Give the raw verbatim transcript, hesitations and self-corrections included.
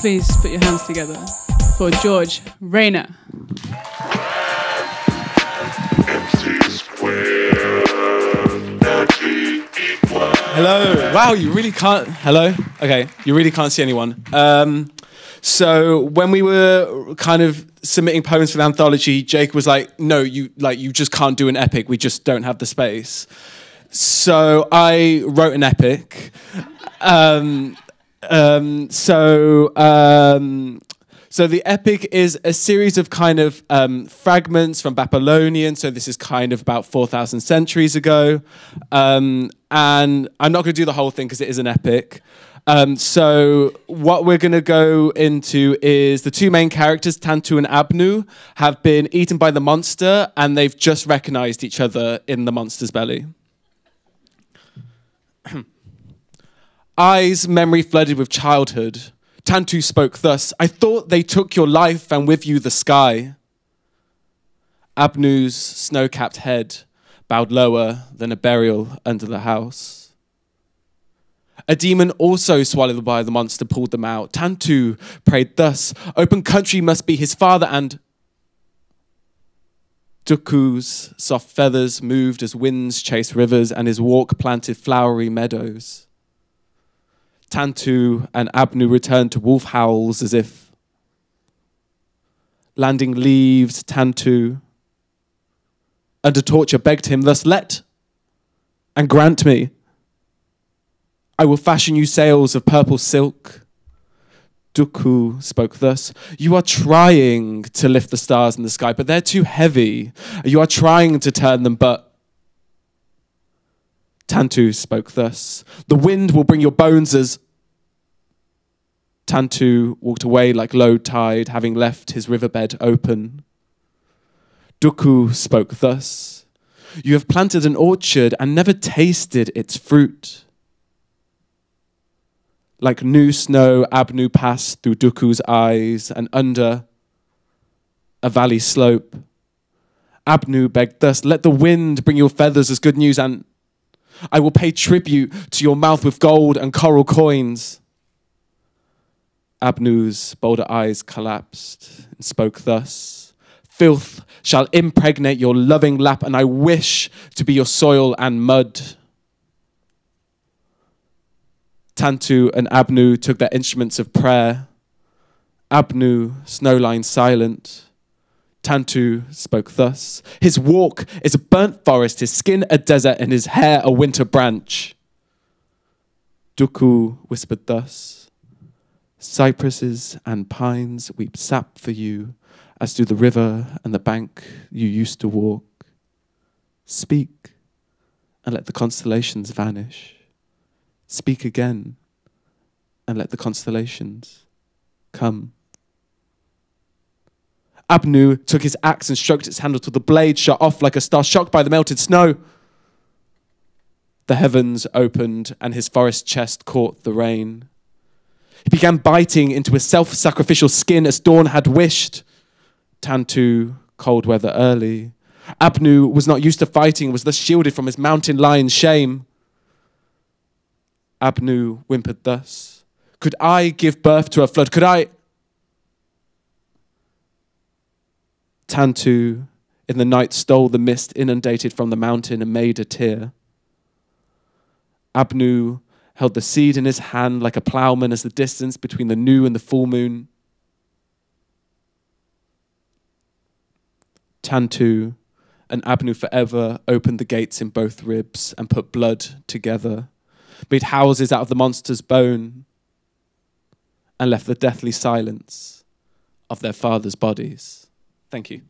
Please put your hands together for George Reiner. Hello. Wow, you really can't. Hello. Okay, you really can't see anyone. Um, so when we were kind of submitting poems for the anthology, Jake was like, "No, you like you just can't do an epic. We just don't have the space." So I wrote an epic. Um, um, so um, so the epic is a series of kind of um, fragments from Babylonian. So this is kind of about four thousand centuries ago. Um, And I'm not going to do the whole thing because it is an epic. Um, so what we're going to go into is the two main characters, Tantu and Abnu, have been eaten by the monster and they've just recognized each other in the monster's belly. Eyes, memory flooded with childhood. Tantu spoke thus, "I thought they took your life and with you the sky." Abnu's snow-capped head bowed lower than a burial under the house. A demon also swallowed by the monster pulled them out. Tantu prayed thus, "Open country must be his father," and Duku's soft feathers moved as winds chased rivers and his walk planted flowery meadows. Tantu and Abnu returned to wolf howls as if landing leaves Tantu under torture begged him thus, "Let and grant me. I will fashion you sails of purple silk." Duku spoke thus, "You are trying to lift the stars in the sky, but they're too heavy. You are trying to turn them, but..." Tantu spoke thus, "The wind will bring your bones as..." Tantu walked away like low tide, having left his riverbed open. Duku spoke thus, "You have planted an orchard and never tasted its fruit." Like new snow, Abnu passed through Duku's eyes and under a valley slope. Abnu begged thus, "Let the wind bring your feathers as good news, and I will pay tribute to your mouth with gold and coral coins." Abnu's bolder eyes collapsed and spoke thus, "Filth shall impregnate your loving lap, and I wish to be your soil and mud." Tantu and Abnu took their instruments of prayer. Abnu, snow-lined silent. Tantu spoke thus, "His walk is a burnt forest, his skin a desert, and his hair a winter branch." Duku whispered thus, "Cypresses and pines weep sap for you, as do the river and the bank you used to walk. Speak, and let the constellations vanish. Speak again, and let the constellations come." Abnu took his axe and stroked its handle till the blade shot off like a star shocked by the melted snow. The heavens opened, and his forest chest caught the rain. He began biting into his self-sacrificial skin as dawn had wished. Tantu, cold weather early. Abnu was not used to fighting, was thus shielded from his mountain lion shame. Abnu whimpered thus, "Could I give birth to a flood? Could I?" Tantu, in the night, stole the mist inundated from the mountain and made a tear. Abnu held the seed in his hand like a ploughman as the distance between the new and the full moon. Tantu and Abnu forever opened the gates in both ribs and put blood together, made houses out of the monster's bone, and left the deathly silence of their fathers' bodies. Thank you.